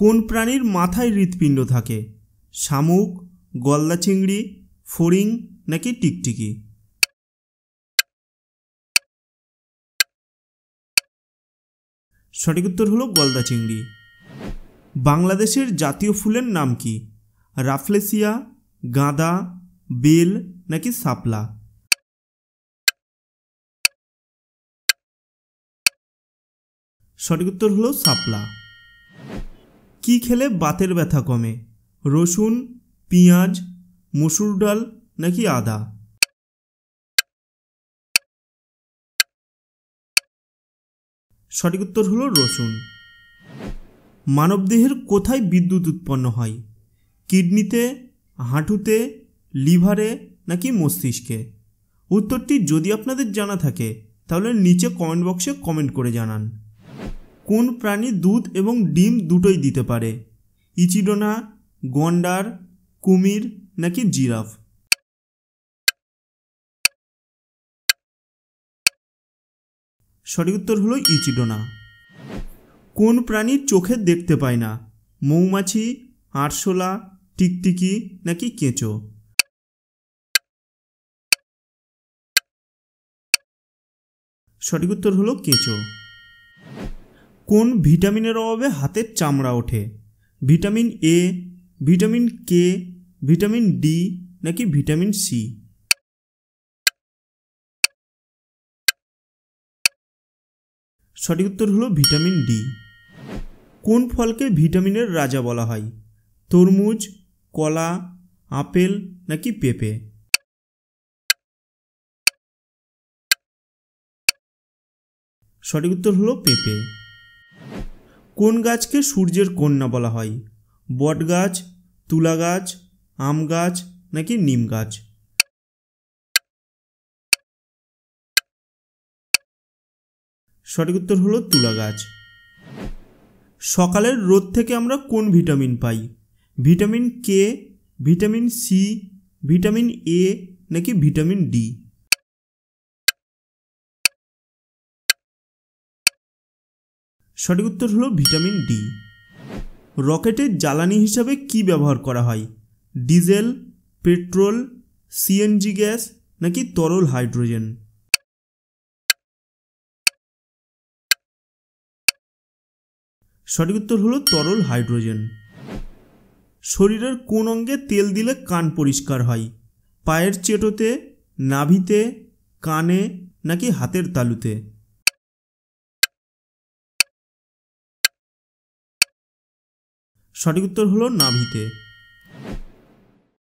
कोन प्राणीर माथाय हृदपिंड थाके? शामुक, गलदा चिंगड़ी, फड़िंग नाकि टिकटिकी? सठिक उत्तर हलो गलदा चिंगड़ी। बांग्लादेशेर जातीय फुलेर नाम कि? राफ्लेसिया, गाँदा, बेल नाकि सापला? सठिक उत्तर हलो सापला। की खेले बातेर व्यथा कमे? रसुन, पिंयाज, मसूर डाल नाकि आदा? सठिक उत्तर हलो रसुन। मानवदेहेर कोथाय विद्युत उत्पन्न हय? किडनीते, हाँटुते, लिभारे नाकि मस्तिष्के? उत्तरटी यदि आपनादेर जाना थाके ताहले नीचे कमेंट बक्से कमेंट करे जानान। कोन प्राणी दूध एवं डिम दुटोई दिते पारे? इचिडोना, गंडार, कुमिर नाकि जिराफ? सठिक उत्तर हलो इचिडोना। कोन प्राणी चोखे देखते पाय ना? मौमाछी, आरशोला, टिकटिकी नाकि केंचो? सठिक उत्तर हलो केंचो। कोन भिटामिनेर अभावे हाथेर चामड़ा ओठे? Vitamin A, vitamin K, vitamin D नाकि भिटामिन सी? सठिक उत्तर हलो भिटामिन डी। कोन फल के भिटामिनेर राजा बला हय? तरमुज, कला, आपेल नाकि पेपे? सठिक उत्तर हलो पेपे। कोन गाछ के सूर्येर कन्या बला हय? बट गाछ, तुला गाछ, आम गाछ नाकि नीम गाछ? सठिक उत्तर हलो तुला गाछ। सकालेर रोद थेके आमरा कोन भिटामिन पाई? Vitamin K, vitamin C, vitamin A नाकि भिटामिन डी? सठिक उत्तर हलो भिटामिन डी। रकेटे জ্বালানি हिसाবে কি ব্যবহার করা হয়? ডিজেল, পেট্রোল, সিএনজি গ্যাস নাকি তরল হাইড্রোজেন? সঠিক উত্তর হলো তরল হাইড্রোজেন। শরীরের কোন অঙ্গে তেল দিলে কান পরিষ্কার হয়? পায়ের চেটোতে, নাভিতে, কানে নাকি হাতের তালুতে? सठिक उत्तर हलो नाभिते।